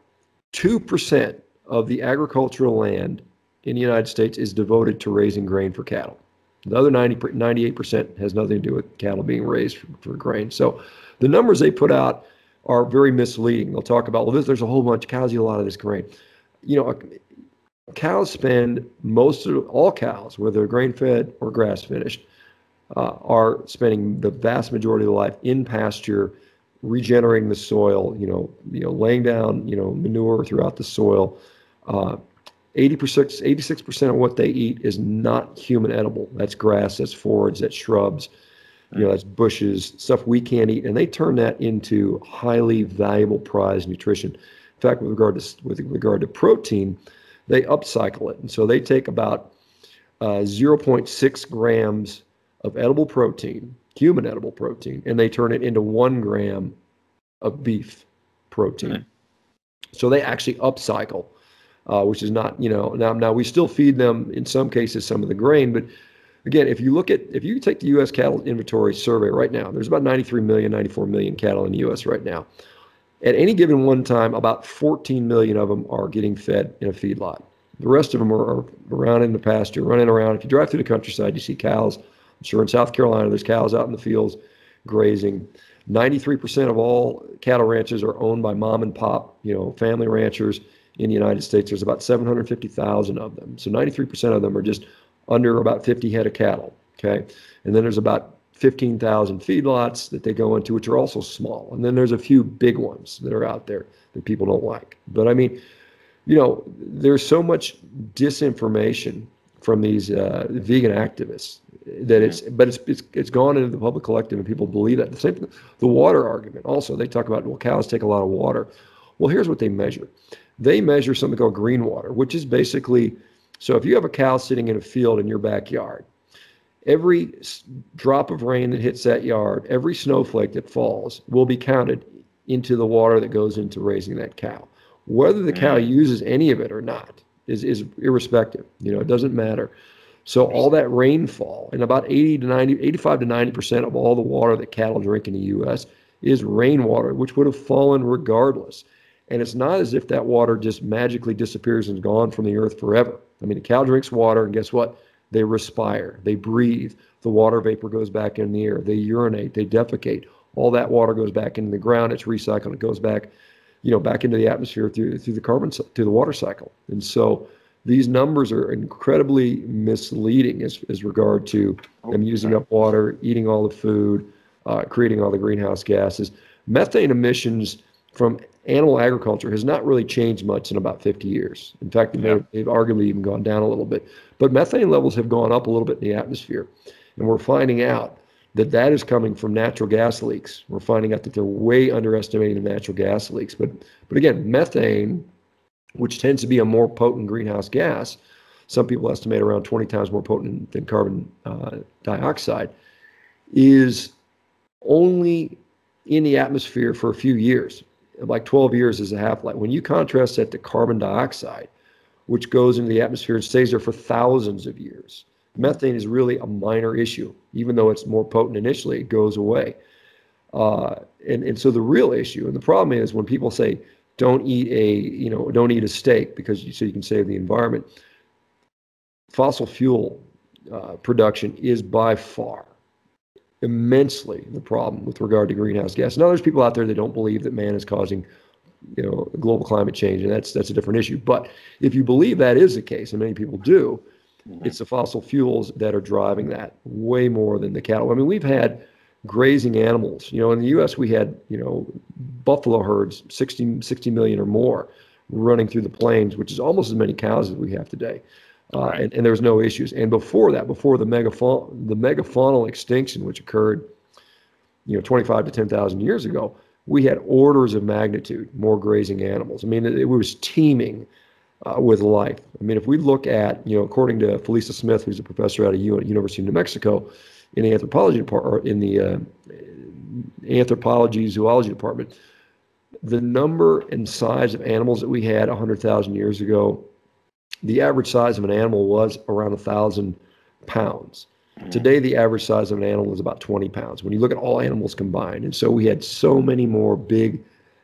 2% of the agricultural land in the United States is devoted to raising grain for cattle. The other 98% has nothing to do with cattle being raised for grain. So the numbers they put out are very misleading. They'll talk about, well, there's a whole bunch, cows eat a lot of this grain. You know, cows spend all cows, whether grain-fed or grass-finished, are spending the vast majority of their life in pasture regenerating the soil, laying down, manure throughout the soil. 86% of what they eat is not human edible. That's grass, that's forage, that's shrubs, that's bushes, stuff we can't eat. And they turn that into highly valuable prize nutrition. In fact, with regard to protein, they upcycle it. And so they take about 0.6 grams of edible protein, human edible protein, and they turn it into 1 gram of beef protein. Okay. So they actually upcycle, which is not, now we still feed them in some cases some of the grain, but again, if you take the U.S. cattle inventory survey right now, there's about 94 million cattle in the U.S. right now. At any given one time, about 14 million of them are getting fed in a feedlot. The rest of them are around in the pasture, running around. If you drive through the countryside, you see cows. I'm sure in South Carolina, there's cows out in the fields grazing. 93% of all cattle ranches are owned by mom and pop, family ranchers in the United States. There's about 750,000 of them. So 93% of them are just under about 50 head of cattle, okay? And then there's about 15,000 feedlots that they go into, which are also small. And then there's a few big ones that are out there that people don't like. But I mean, there's so much disinformation from these vegan activists that it's gone into the public collective and people believe that. The same thing, the water argument also. They talk about, well, cows take a lot of water. Well, here's what they measure. They measure something called green water, which is basically, so if you have a cow sitting in a field in your backyard, every drop of rain that hits that yard, every snowflake that falls will be counted into the water that goes into raising that cow. Whether the cow uses any of it or not is irrespective. It doesn't matter. So all that rainfall, and about 85 to 90% of all the water that cattle drink in the U.S. is rainwater, which would have fallen regardless. And it's not as if that water just magically disappears and is gone from the earth forever. I mean, a cow drinks water, and guess what? They respire, they breathe, the water vapor goes back in the air, they urinate, they defecate. All that water goes back into the ground, it's recycled, it goes back, back into the atmosphere through the carbon, through the water cycle. And so these numbers are incredibly misleading as regard to them using up water, eating all the food, creating all the greenhouse gases. Methane emissions from animal agriculture has not really changed much in about 50 years. In fact, they've arguably even gone down a little bit. But methane levels have gone up a little bit in the atmosphere. And we're finding out that is coming from natural gas leaks. We're finding out that they're way underestimating the natural gas leaks. But again, methane, which tends to be a more potent greenhouse gas, some people estimate around 20 times more potent than carbon dioxide, is only in the atmosphere for a few years. Like 12 years is a half-life. When you contrast that to carbon dioxide, which goes into the atmosphere and stays there for thousands of years, methane is really a minor issue. Even though it's more potent initially, it goes away. And so the real issue, and the problem is when people say, don't eat a steak because so you can save the environment. Fossil fuel production is by far immensely the problem with regard to greenhouse gas. Now there's people out there that don't believe that man is causing global climate change, and that's a different issue. But if you believe that is the case, and many people do, it's the fossil fuels that are driving that way more than the cattle. I mean, we've had grazing animals. In the U.S. we had, buffalo herds, 60 million or more, running through the plains, which is almost as many cows as we have today. And there was no issues. And before that, before the megafaunal extinction, which occurred, 25 to 10,000 years ago, we had orders of magnitude more grazing animals. I mean, it was teeming with life. I mean, if we look at, according to Felicia Smith, who's a professor out of University of New Mexico, in the anthropology department, or in the anthropology zoology department, the number and size of animals that we had 100,000 years ago. The average size of an animal was around 1,000 pounds. Today, the average size of an animal is about 20 pounds when you look at all animals combined. And so we had so many more big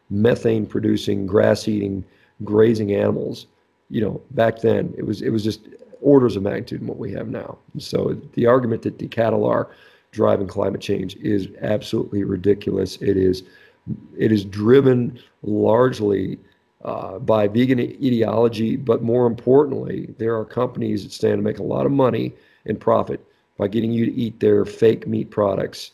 methane-producing, grass-eating, grazing animals. Back then, it was just orders of magnitude in what we have now. And so the argument that the cattle are driving climate change is absolutely ridiculous. It is driven largely by vegan ideology, but more importantly, there are companies that stand to make a lot of money and profit by getting you to eat their fake meat products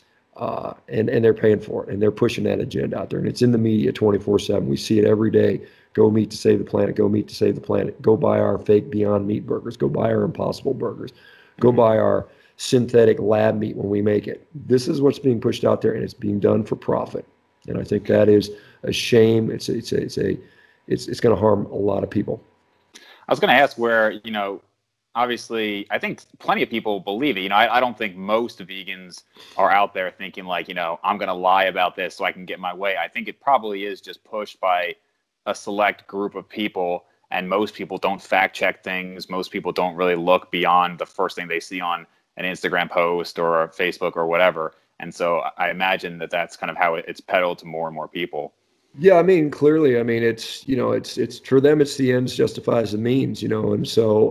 and they're paying for it, and they're pushing that agenda out there, and it's in the media 24/7. We see it every day. Go meat to save the planet. Go meat to save the planet. Go buy our fake Beyond Meat burgers. Go buy our Impossible burgers. Go buy our synthetic lab meat when we make it. This is what's being pushed out there, and it's being done for profit. And I think that is a shame. It's going to harm a lot of people. I was going to ask where, you know, obviously, I think plenty of people believe it. You know, I don't think most vegans are out there thinking like, you know, I'm going to lie about this so I can get my way. I think it probably is just pushed by a select group of people. And most people don't fact check things. Most people don't really look beyond the first thing they see on an Instagram post or Facebook or whatever. And so I imagine that that's kind of how it's peddled to more and more people. Yeah, I mean, clearly, I mean, it's, you know, it's for them, it's the ends justifies the means, you know, and so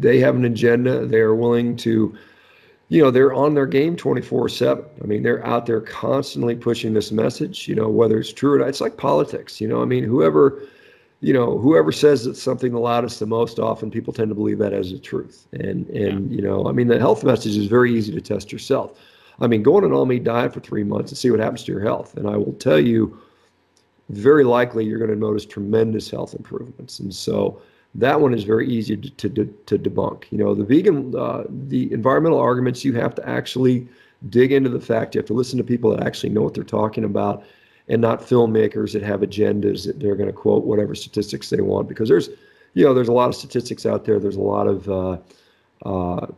they have an agenda. They are willing to, you know, they're on their game 24/7. I mean, they're out there constantly pushing this message, you know, whether it's true or not. It's like politics, you know, I mean, whoever says it's something the loudest the most, often people tend to believe that as the truth. And you know, I mean, the health message is very easy to test yourself. I mean, go on an all-meat diet for 3 months and see what happens to your health. And I will tell you, very likely you're going to notice tremendous health improvements. And so that one is very easy to debunk. You know, the vegan, the environmental arguments, you have to actually dig into the fact. You have to listen to people that actually know what they're talking about and not filmmakers that have agendas that they're going to quote whatever statistics they want. Because there's, you know, there's a lot of statistics out there. There's a lot of,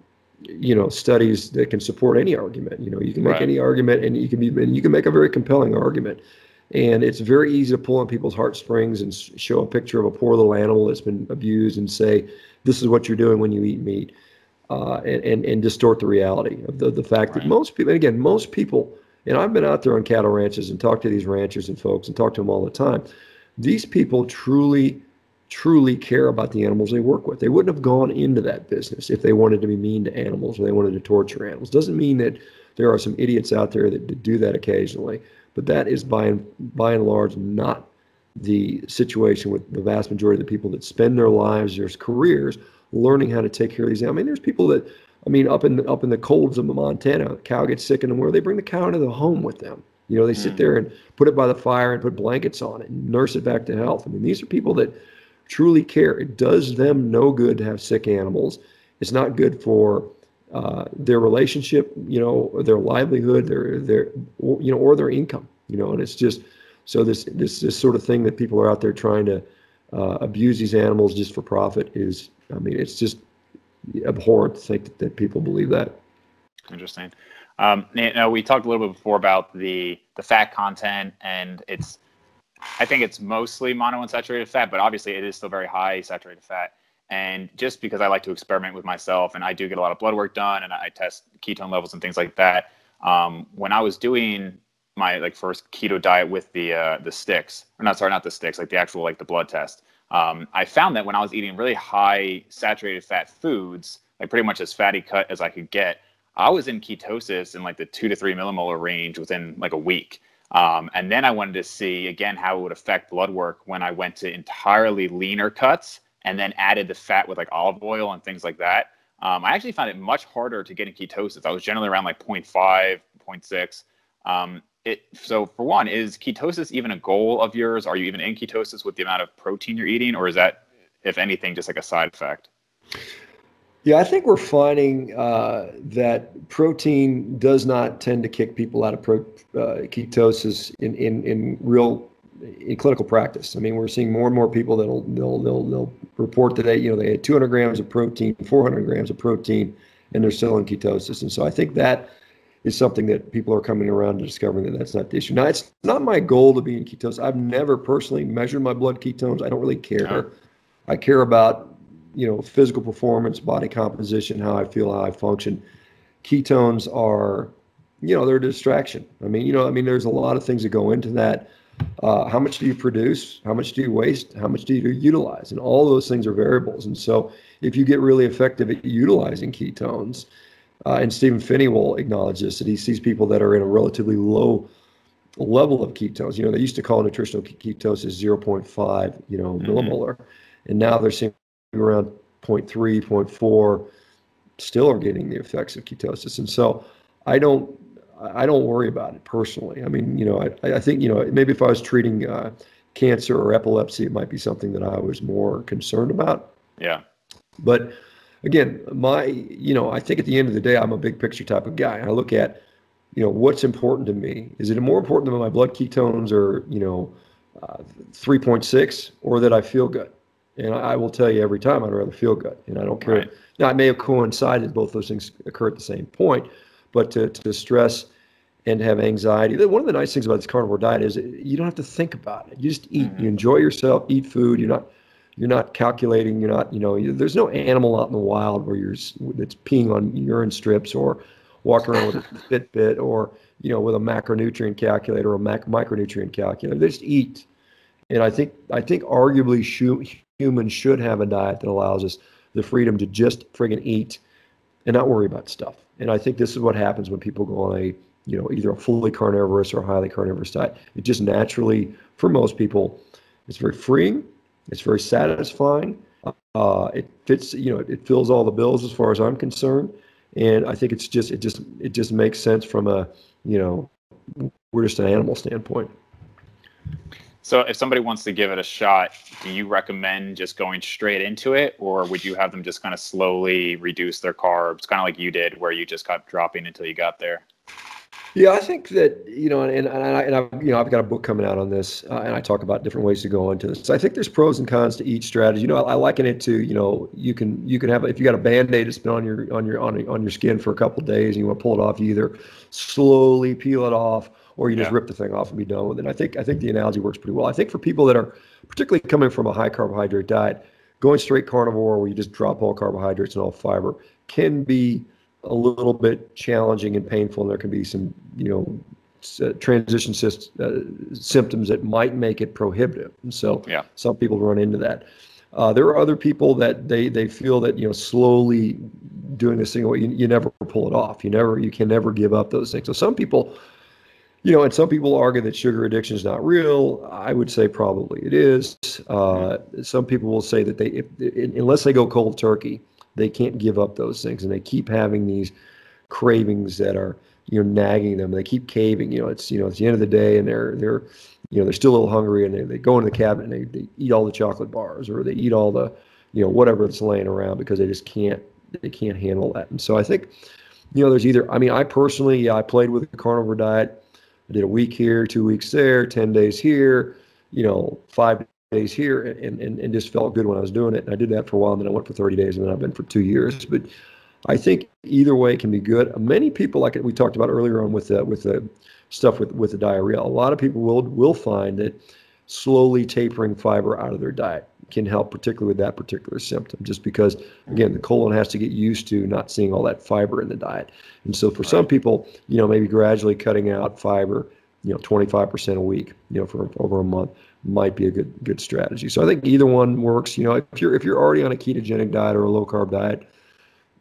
you know, studies that can support any argument. You know, you can make any argument, and you can make a very compelling argument. And it's very easy to pull on people's heartstrings and show a picture of a poor little animal that's been abused and say, this is what you're doing when you eat meat, and distort the reality of the fact that most people, and again, most people, and I've been out there on cattle ranches and talked to these ranchers and folks and talked to them all the time. These people truly care about the animals they work with. They wouldn't have gone into that business if they wanted to be mean to animals or they wanted to torture animals. Doesn't mean that there are some idiots out there that do that occasionally, but that is by and large not the situation with the vast majority of the people that spend their lives, their careers, learning how to take care of these animals. I mean, there's people that, I mean, up in the colds of Montana, a cow gets sick in the winter, they bring the cow into the home with them. You know, they sit there and put it by the fire and put blankets on it and nurse it back to health. I mean, these are people that truly care. It does them no good to have sick animals. It's not good for their relationship, you know, or their livelihood, their you know, or their income, you know. And it's just so this sort of thing that people are out there trying to abuse these animals just for profit is, I mean, it's just abhorrent to think that people believe that. Interesting. You know, we talked a little bit before about the fat content, and it's, I think it's mostly monounsaturated fat, but obviously it is still very high saturated fat. And just because I like to experiment with myself, and I do get a lot of blood work done, and I test ketone levels and things like that. When I was doing my first keto diet with the sticks, or not the sticks, like the actual the blood test, I found that when I was eating really high saturated fat foods, like pretty much as fatty cut as I could get, I was in ketosis in the 2 to 3 millimolar range within a week. And then I wanted to see again how it would affect blood work when I went to entirely leaner cuts, and then added the fat with olive oil and things like that. I actually found it much harder to get in ketosis. I was generally around 0.5, 0.6. So for one, is ketosis even a goal of yours? Are you even in ketosis with the amount of protein you're eating? Or is that, if anything, just a side effect? Yeah, I think we're finding that protein does not tend to kick people out of ketosis in real in clinical practice. I mean, we're seeing more and more people that'll report that they had 200 grams of protein, 400 grams of protein, and they're still in ketosis. And so I think that is something that people are coming around to discovering that that's not the issue. Now, it's not my goal to be in ketosis. I've never personally measured my blood ketones. I don't really care. I care about, physical performance, body composition, how I feel, how I function. Ketones are, they're a distraction. I mean, there's a lot of things that go into that. How much do you produce? How much do you waste? How much do you utilize? And all those things are variables. And so if you get really effective at utilizing ketones, and Stephen Finney will acknowledge this, that he sees people that are in a relatively low level of ketones. They used to call nutritional ketosis 0.5, millimolar. And now they're seeing around 0.3, 0.4, still are getting the effects of ketosis. And so I don't, I don't worry about it personally. I mean, you know, I think, you know, maybe if I was treating cancer or epilepsy, it might be something that I was more concerned about. Yeah. But again, my, you know, I think at the end of the day, I'm a big picture type of guy. I look at, you know, what's important to me. Is it more important that my blood ketones are, you know, 3.6 or that I feel good? And I will tell you every time I'd rather feel good, and I don't care. Right. Now, I may have coincided, both those things occur at the same point, but to stress and have anxiety. One of the nice things about this carnivore diet is you don't have to think about it. You just eat. Mm-hmm. You enjoy yourself, eat food. You're not calculating. You're not, you know, there's no animal out in the wild where that's peeing on urine strips or walking around with a Fitbit or, you know, with a macronutrient calculator or a micronutrient calculator. They just eat. And I think arguably humans should have a diet that allows us the freedom to just friggin' eat and not worry about stuff. And I think this is what happens when people go on a, you know, either a fully carnivorous or a highly carnivorous diet. It just naturally, for most people, it's very freeing. It's very satisfying. It fits, you know, it fills all the bills as far as I'm concerned. And I think it's just, it just makes sense from a, you know, we're just an animal standpoint. So if somebody wants to give it a shot, do you recommend just going straight into it, or would you have them just kind of slowly reduce their carbs, kind of like you did, where you just kept dropping until you got there? Yeah, I think that, you know, I've got a book coming out on this, and I talk about different ways to go into this. I think there's pros and cons to each strategy. You know, I liken it to, you know, you can have, if you got a Band-Aid that's been on your skin for a couple of days, and you want to pull it off, you either slowly peel it off, or you just rip the thing off and be done with it. And I think the analogy works pretty well. I think for people that are particularly coming from a high carbohydrate diet, going straight carnivore where you just drop all carbohydrates and all fiber can be a little bit challenging and painful, and there can be some, you know, transition symptoms that might make it prohibitive. And so some people run into that. There are other people that they feel that, you know, slowly doing this thing, you never pull it off. You can never give up those things. So some people, you know, and some people argue that sugar addiction is not real. I would say probably it is. Some people will say that unless they go cold turkey, they can't give up those things, and they keep having these cravings that are, you know, nagging them. They keep caving. You know, it's the end of the day, and they're still a little hungry, and they go into the cabinet and they eat all the chocolate bars, or they eat all the, you know, whatever that's laying around, because they just can't handle that. And so I think, you know, there's either, I mean, I personally, I played with the carnivore diet. I did a week here, 2 weeks there, 10 days here, you know, 5 days here, and just felt good when I was doing it. And I did that for a while, and then I went for 30 days, and then I've been for 2 years. But I think either way can be good. Many people, like we talked about earlier on with the stuff with the diarrhea, a lot of people will find that slowly tapering fiber out of their diet can help, particularly with that particular symptom, just because, again, the colon has to get used to not seeing all that fiber in the diet. And so for some people, you know, maybe gradually cutting out fiber, you know, 25% a week, you know, for over a month might be a good strategy. So I think either one works. You know, if you're already on a ketogenic diet or a low carb diet,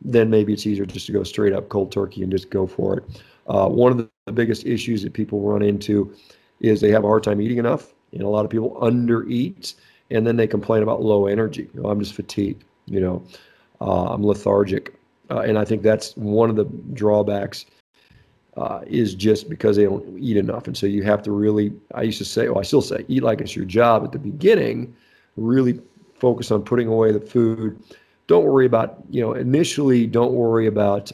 then maybe it's easier just to go straight up cold turkey and just go for it. One of the biggest issues that people run into is they have a hard time eating enough, and a lot of people undereat. And then they complain about low energy. You know, I'm just fatigued, you know, I'm lethargic. And I think that's one of the drawbacks, is just because they don't eat enough. And so you have to really, I still say, eat like it's your job at the beginning, really focus on putting away the food. Don't worry about, you know, initially don't worry about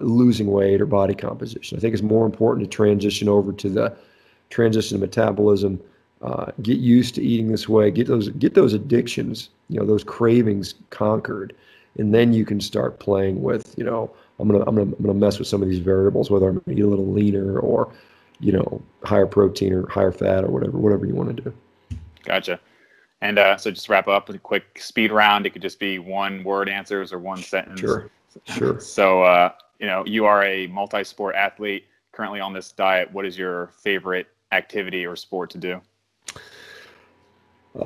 losing weight or body composition. I think it's more important to transition to metabolism. Get used to eating this way, get those addictions, you know, those cravings conquered. And then you can start playing with, you know, I'm gonna mess with some of these variables, whether I'm gonna eat a little leaner or, you know, higher protein or higher fat or whatever you want to do. Gotcha. And so just wrap up with a quick speed round. It could just be one word answers or one sentence. Sure. So, you know, you are a multi-sport athlete currently on this diet. What is your favorite activity or sport to do?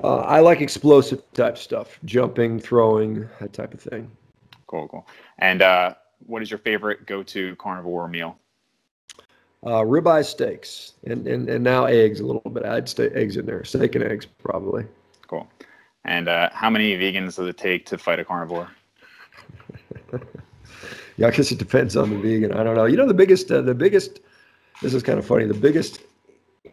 I like explosive type stuff, jumping, throwing, that type of thing. Cool. And what is your favorite go-to carnivore meal? Ribeye steaks and now eggs a little bit. I'd say eggs in there, steak and eggs probably. Cool. And how many vegans does it take to fight a carnivore? Yeah, I guess it depends on the vegan. I don't know. You know, the biggest, this is kind of funny, the biggest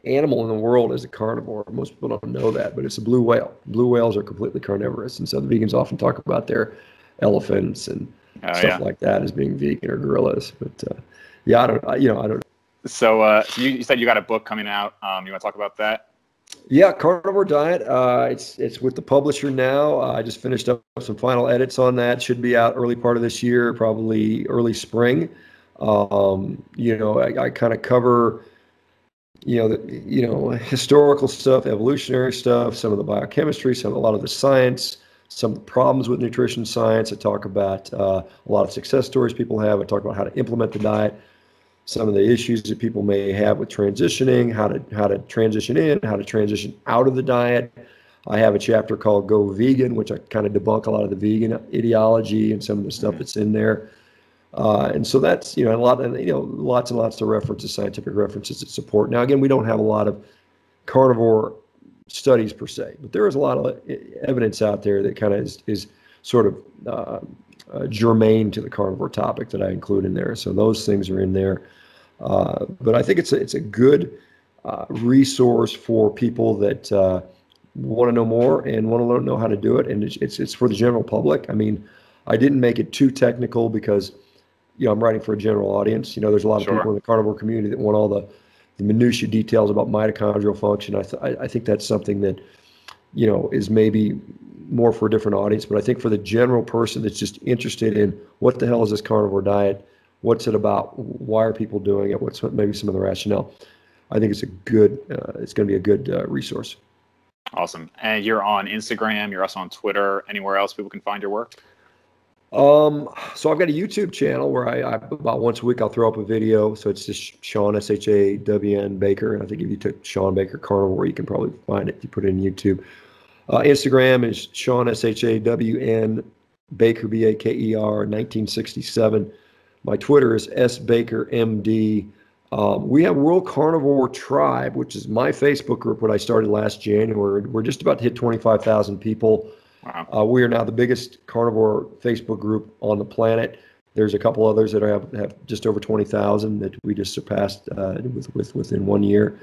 animal in the world is a carnivore. Most people don't know that, but it's a blue whale. Blue whales are completely carnivorous. And so the vegans often talk about their elephants and stuff like that as being vegan or gorillas. But yeah, I don't know. So you said you got a book coming out. You want to talk about that? Yeah, Carnivore Diet. It's with the publisher now. I just finished up some final edits on that. Should be out early part of this year, probably early spring. You know, I kind of cover, historical stuff, evolutionary stuff, some of the biochemistry, a lot of the science, some of the problems with nutrition science. I talk about a lot of success stories people have. I talk about how to implement the diet, some of the issues that people may have with transitioning, how to transition in, how to transition out of the diet. I have a chapter called Go Vegan, which I kind of debunk a lot of the vegan ideology and some of the stuff that's in there. And so that's, lots and lots of references, scientific references that support. Now, again, we don't have a lot of carnivore studies per se, but there is a lot of evidence out there that kind of is sort of germane to the carnivore topic that I include in there. So those things are in there. But I think it's a good resource for people that want to know more and want to know how to do it. And it's for the general public. I mean, I didn't make it too technical because, I'm writing for a general audience. There's a lot of people in the carnivore community that want all the minutiae details about mitochondrial function. I think that's something that, is maybe more for a different audience. But I think for the general person that's just interested in what the hell is this carnivore diet, what's it about, why are people doing it, what's maybe some of the rationale, I think it's going to be a good resource. Awesome. And you're on Instagram, you're also on Twitter, anywhere else people can find your work? So I've got a YouTube channel where I about once a week I'll throw up a video. So it's just Shawn, S-H-A-W-N Baker. And I think if you took Shawn Baker carnivore, you can probably find it if you put it in YouTube. Instagram is Shawn, S-H-A-W-N Baker, B-A-K-E-R, 1967. My Twitter is S-Baker-M-D. We have World Carnivore Tribe, which is my Facebook group, what I started last January. We're just about to hit 25,000 people. Wow. We are now the biggest carnivore Facebook group on the planet. There's a couple others that have just over 20,000 that we just surpassed within 1 year.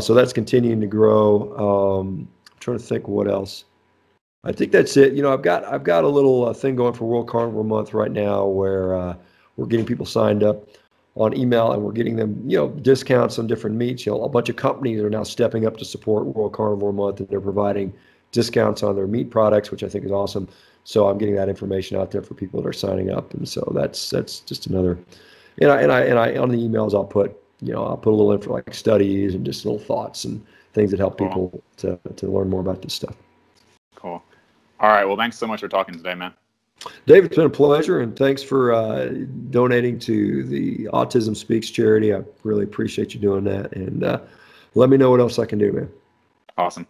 So that's continuing to grow. I'm trying to think what else. I think that's it. I've got a little thing going for World Carnivore Month right now where we're getting people signed up on email and we're getting them discounts on different meats. A bunch of companies are now stepping up to support World Carnivore Month and they're providing discounts on their meat products, which I think is awesome. So I'm getting that information out there for people that are signing up. And so that's just another, and I on the emails, I'll put a little info like studies and just little thoughts and things that help people to learn more about this stuff. Cool. All right. Well, thanks so much for talking today, man. David, it's been a pleasure. And thanks for donating to the Autism Speaks charity. I really appreciate you doing that. And let me know what else I can do, man. Awesome.